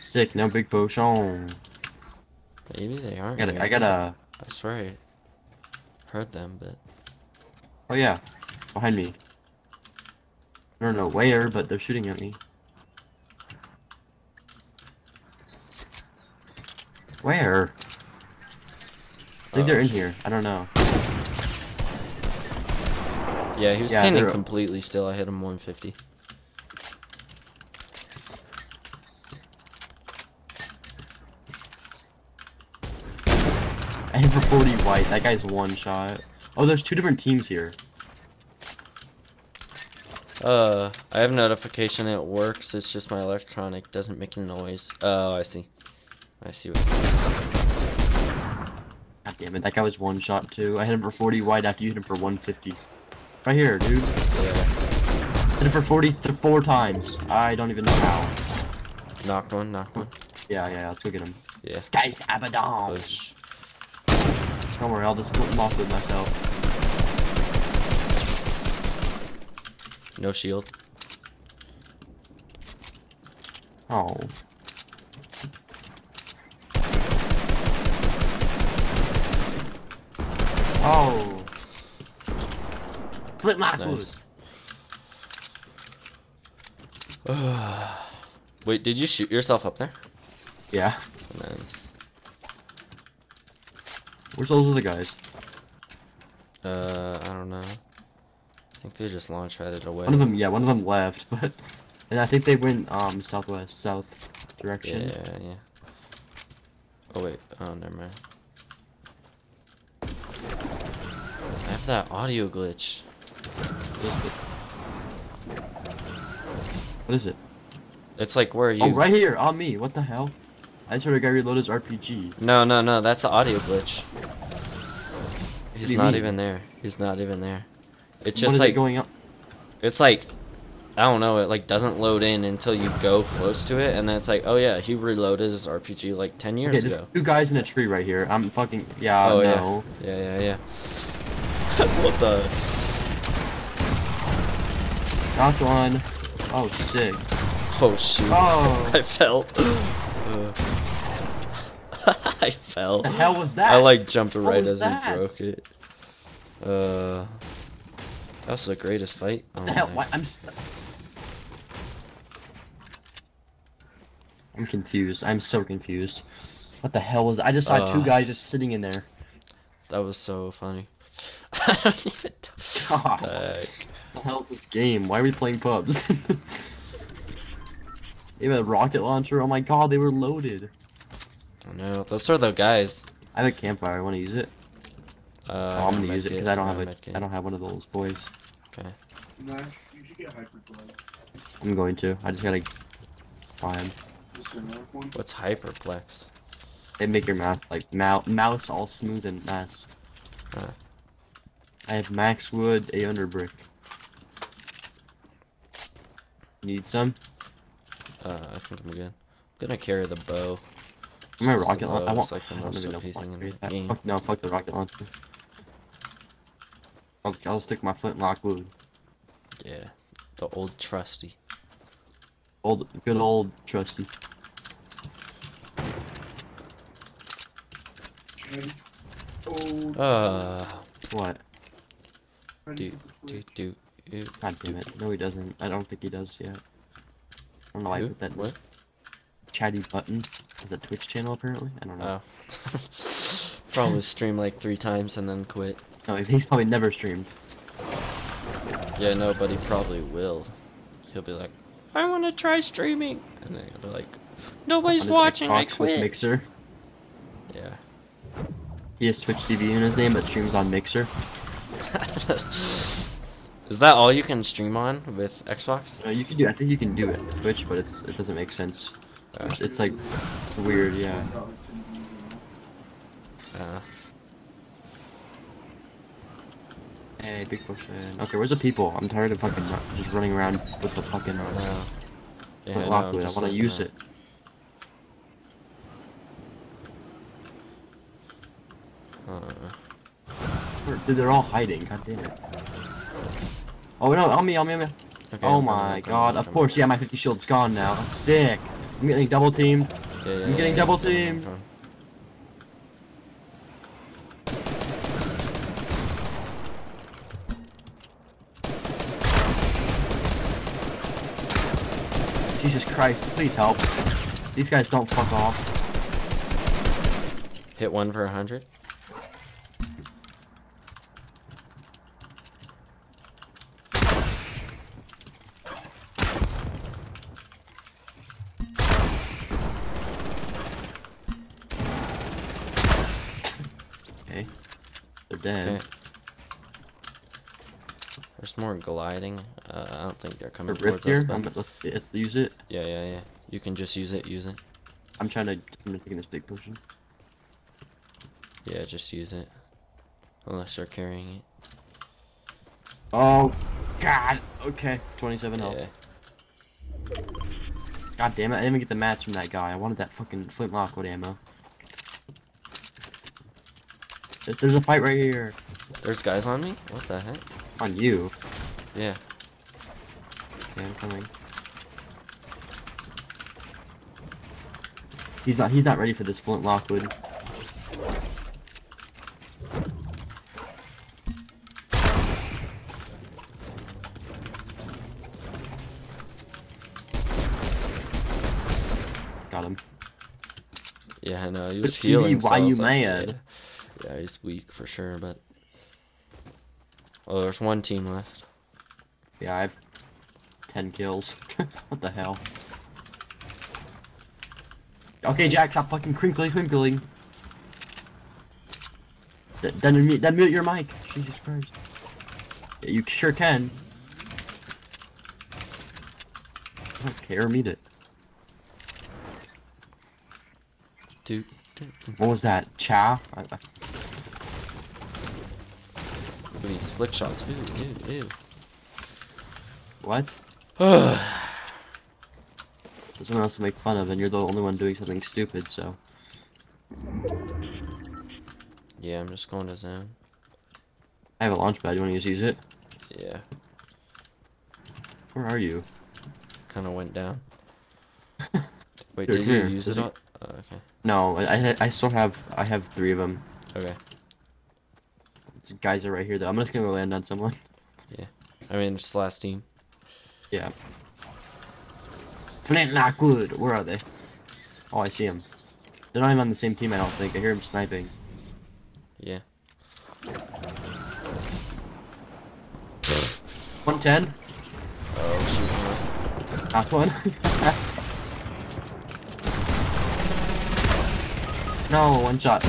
Sick, no big potion. Maybe they aren't. I gotta. I swear I heard them, but. Oh yeah, behind me. I don't know where, but they're shooting at me. Where? I think they're in here. I don't know. Yeah, he was standing completely still. I hit him 150. I hit for 40 white. That guy's one shot. Oh, there's two different teams here. I have notification. It works. It's just my electronic doesn't make a noise. Oh, I see. I see what. God damn it! That guy was one shot too. I hit him for 40 wide after you hit him for 150. Right here, dude. Yeah. Hit him for 44 times. I don't even know how. Knocked one. Knocked one. Yeah, yeah. Let's go get him. Yeah. Skies Abaddon. Don't worry, I'll just flip him off with myself. No shield. Oh. Oh. Flint Lockwood. Nice. Wait, did you shoot yourself up there? Yeah. Nice. Where's those other guys? I don't know. I think they just launch headed away. One of them, yeah, one of them left, but and I think they went southwest, south direction. Yeah, yeah. Oh wait, oh never mind. I have that audio glitch. What is it? It's like, where are you? Oh, right here, on me. What the hell? I just heard a guy reload his RPG. No, no, no. That's the audio glitch. He's not even there. He's not even there. It's just like going up. It's like, I don't know. It like doesn't load in until you go close to it, and then it's like, oh yeah, he reloaded his RPG like 10 years ago. There's two guys in a tree right here. I'm fucking oh, no. Yeah, yeah, yeah. yeah. What the? Knocked one. Oh sick. Oh shoot. Oh. I fell. I fell. The hell was that? I like jumped right as he broke it. That was the greatest fight. What the hell? What? I'm confused. I'm so confused. What the hell was? I just saw two guys just sitting in there. That was so funny. I don't even know. What the hell is this game? Why are we playing pubs? They have a rocket launcher. Oh my god, they were loaded. I don't know. Those are the guys. I have a campfire. I want to use it. Oh, I'm gonna use it because I don't have I don't have one of those boys. Okay. Nash, you should get hyperplay. I'm going to. I just gotta find. What's hyperplex? They make your mouth like mouse all smooth and mess. Huh. I have max wood, 800 brick. Need some? I think I'm good. I'm gonna carry the bow. My rocket launcher. I want. Like the most thing. Fuck, no, fuck the rocket launcher. Okay, I'll stick my Flint Lockwood. Yeah, the old trusty. Old, good old trusty. What? Do. God damn it! No, he doesn't. I don't think he does yet. I don't know why I put that. What? Chatty Button has a Twitch channel apparently. I don't know. Oh. Probably streamed like 3 times and then quit. No, he's probably never streamed. Yeah, no, but he probably will. He'll be like, I want to try streaming, and then he'll be like, nobody's watching. Xbox I quit. With Mixer. Yeah. He has Twitch TV in his name, but streams on Mixer. Is that all you can stream on with Xbox? You can do. I think you can do it with Twitch, but it doesn't make sense. It's like weird, yeah. Hey, big push in. Okay, where's the people? I'm tired of fucking just running around with the fucking yeah, Lockwood. No, I want to use it. Dude, they're all hiding. God damn it. Oh no, on me, on me, on me. Okay, oh my god, of course, yeah, my 50 shield's gone now. Sick. I'm getting double teamed. I'm getting double teamed. Jesus Christ, please help. These guys don't fuck off. Hit one for 100. Okay. They're dead. Okay. There's more gliding. I don't think they're coming towards us. Let's use it. Yeah. You can just use it. Use it. I'm taking this big potion. Yeah, just use it. Unless they're carrying it. Oh, God. Okay. 27 health. Yeah. God damn it! I didn't even get the mats from that guy. I wanted that fucking Flint Lockwood ammo. There's a fight right here. There's guys on me. What the heck? On you. Yeah. Okay, I'm coming. He's not ready for this Flint Lockwood. Got him. Yeah, I know, he was healing. Why you mad? Yeah, he's weak for sure, but oh, there's one team left. Yeah, I have 10 kills. What the hell? Okay, Jack, stop fucking crinkling. Then mute your mic. Jesus Christ. Yeah, you sure can. I don't care, mute it. Dude. What was that? Cha? These flick shots. Ew, ew, ew. What? There's someone else to make fun of, and you're the only one doing something stupid, so. Yeah, I'm just going to zone. I have a launch pad. You want to use it? Yeah. Where are you? Kind of went down. Wait, did you use it? Oh, okay. No, I still have. I have 3 of them. Okay. These guys are right here though. I'm just gonna land on someone. Yeah. I mean, it's the last team. Yeah. Flint Lockwood. Where are they? Oh, I see them. They're not even on the same team, I don't think. I hear them sniping. Yeah. 110. Oh shoot. Knocked one. No, one shot.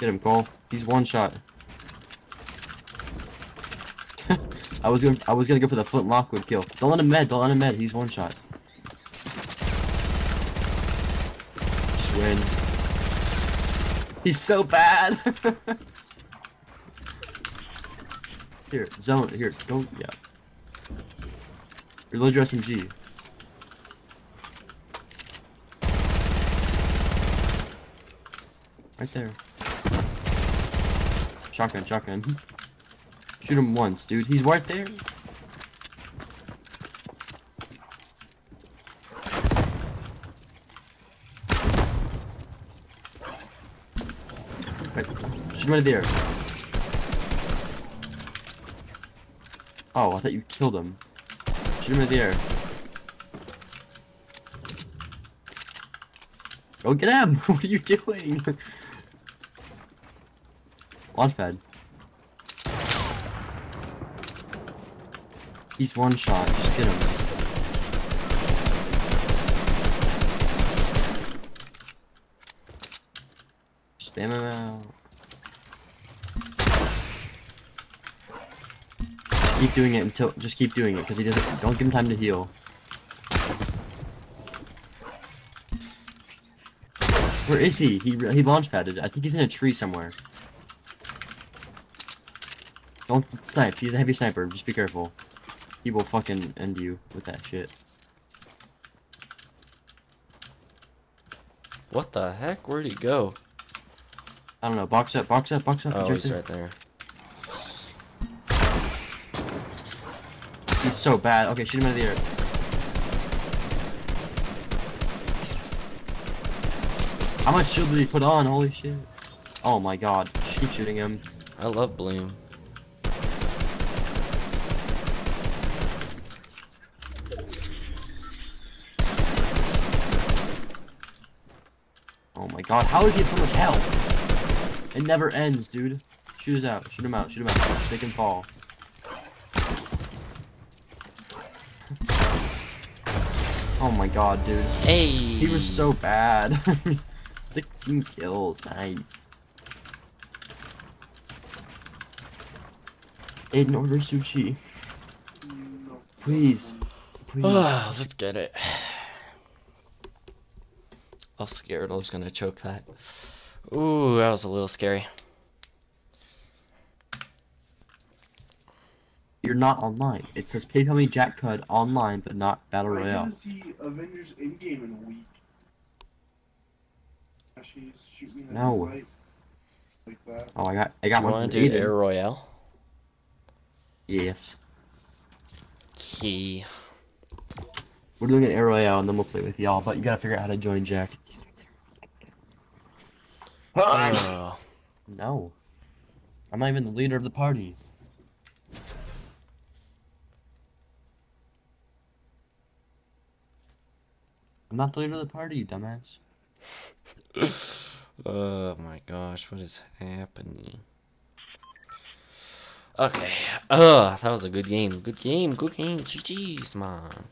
Get him, Cole. He's one shot. I was gonna go for the Flint Lockwood kill. Don't let him med. Don't let him med. He's one shot. Just win. He's so bad. Here, zone. Here, don't. Yeah. Reload your SMG. Right there. Shotgun. Shoot him once, dude. He's right there. Right. Shoot him right there. Oh, I thought you killed him. Shoot him right there. Go get him! What are you doing? Launchpad. He's one shot. Just get him. Just damn him out. Just keep doing it until. Just keep doing it because he doesn't. Don't give him time to heal. Where is he? He launchpadded. I think he's in a tree somewhere. Don't snipe. He's a heavy sniper. Just be careful. He will fucking end you with that shit. What the heck? Where'd he go? I don't know. Box up, box up, box up. Oh, he's right there. He's so bad. Okay, shoot him out of the air. How much shield did he put on? Holy shit. Oh my god. Just keep shooting him. I love Bloom. Oh my god. How is he at so much health? It never ends, dude. Shoot us out. Shoot him out. Shoot him out. Make him fall. Oh my god, dude. Hey. He was so bad. 16 kills, nice. Aiden, order sushi. Please. Please. Oh, let's get it. I was scared I was gonna choke that. Ooh, that was a little scary. You're not online. It says PayPal me Jack Cud online, but not Battle Royale. I'm gonna see Avengers Endgame in a week. Shoot me in no. Light. Like that. Oh, I got one from Aiden. Air Royale. Yes. Key. We're doing an Air Royale, and then we'll play with y'all. But you gotta figure out how to join Jack. No. I'm not even the leader of the party. I'm not the leader of the party, you dumbass. Oh my gosh, what is happening? Okay. That was a good game. Good game, good game. GG's, man.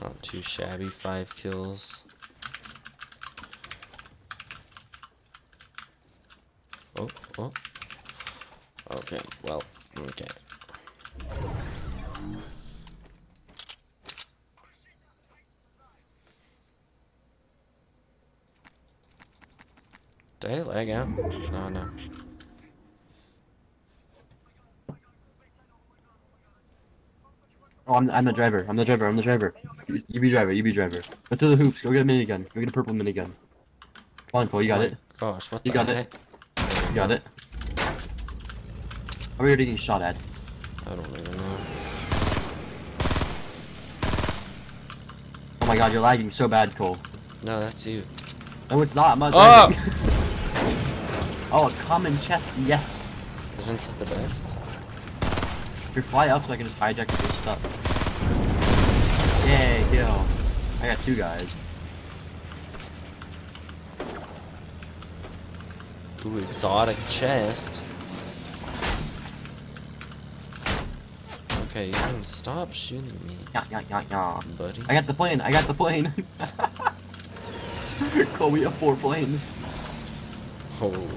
Not too shabby. 5 kills. Oh, oh. Okay, well, okay. Did I lag out? No, no. Oh, I'm the driver. I'm the driver. I'm the driver. You be driver. You be driver. Go through the hoops. Go get a minigun. Go get a purple minigun. Come on, Cole. You got it. Gosh, what the heck? You got it. You got it. How are you getting shot at? I don't even know. Oh my god, you're lagging so bad, Cole. No, that's you. No, it's not. I'm not lagging. Oh, a common chest, yes! Isn't that the best? Here, fly up so I can just hijack your stuff. Yay, kill. I got 2 guys. Ooh, exotic chest. Okay, you can stop shooting me. Yeah, yeah, yeah, yeah. Buddy. I got the plane, I got the plane. Cole, we have 4 planes. Oh.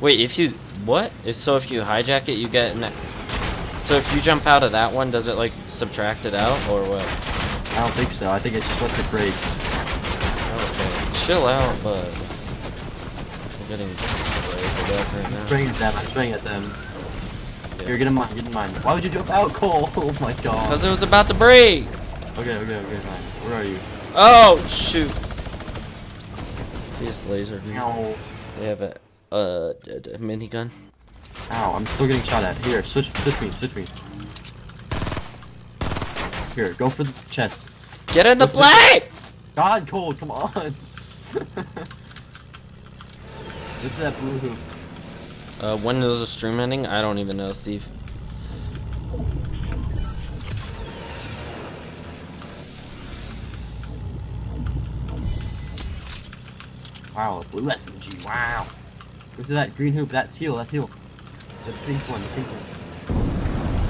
Wait, if you what? If so, if you hijack it, you get an. So if you jump out of that one, does it like subtract it out or what? I don't think so. I think it's just lets it break. Okay, chill out, bud. I'm getting sprayed up right now. I'm spraying at them. I'm spraying at them. Yeah. You're getting mine. You're getting mine. Why would you jump out, Cole? Oh my god. Because it was about to break. Okay, okay, okay, fine. Where are you? Oh shoot! This laser. No. They have it. Minigun. Ow, I'm still getting shot at. Here, switch me, switch me. Here, go for the chest. Get in go the plate! God, Cole, come on. Look at that blue hoop. When is the stream ending? I don't even know, Steve. Wow, blue SMG, wow. Look at that green hoop, that's heal, that's heal. The pink one, the pink one.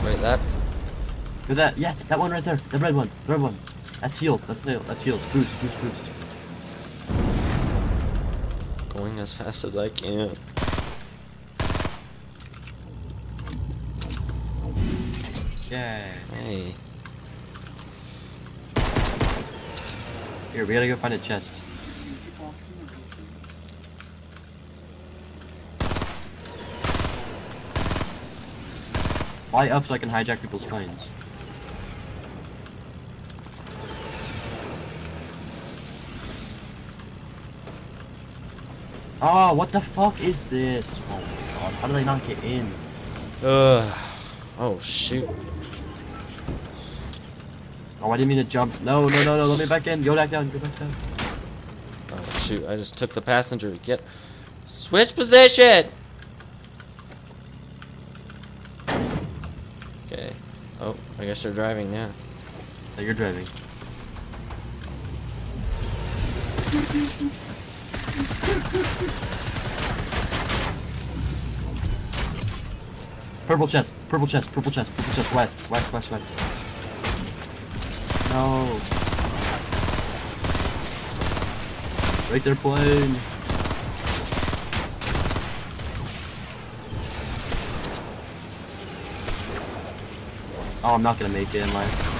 Wait, that? Look at that, yeah, that one right there, the red one, the red one. That's heals, that's heal, that's heals. Boost, boost, boost. Going as fast as I can. Yeah. Hey. Here, we gotta go find a chest. Fly up so I can hijack people's planes. Oh, what the fuck is this? Oh my god, how do they not get in? Oh shoot. Oh, I didn't mean to jump. No, no, no, no, let me back in. Go back down, go back down. Oh shoot, I just took the passenger. Get. Switch position! Okay. Oh, I guess they're driving now. Oh, you're driving. Purple chest, purple chest, purple chest, purple chest, west, west, west, west. No. Right there, plane. Oh, I'm not gonna make it in life.